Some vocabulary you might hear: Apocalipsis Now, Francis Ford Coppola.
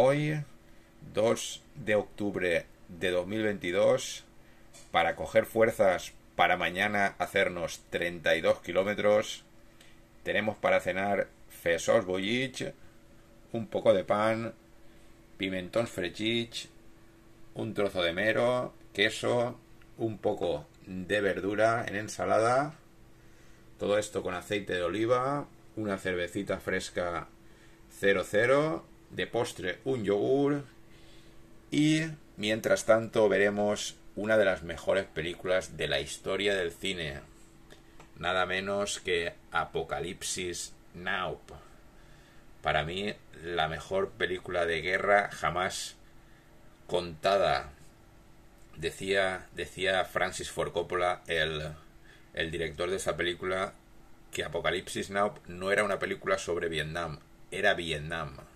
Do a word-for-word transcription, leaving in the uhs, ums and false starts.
hoy, dos de octubre de dos mil veintidós, para coger fuerzas para mañana hacernos treinta y dos kilómetros. Tenemos para cenar fesols bollits, un poco de pan, pimentons frechits, un trozo de mero, queso, un poco de verdura en ensalada, todo esto con aceite de oliva, una cervecita fresca cero cero, de postre un yogur, y mientras tanto veremos una de las mejores películas de la historia del cine, nada menos que Apocalipsis Now. Para mí, la mejor película de guerra jamás contada. Decía, decía Francis Ford Coppola, el, el director de esta película, que Apocalipsis Now no era una película sobre Vietnam, era Vietnam.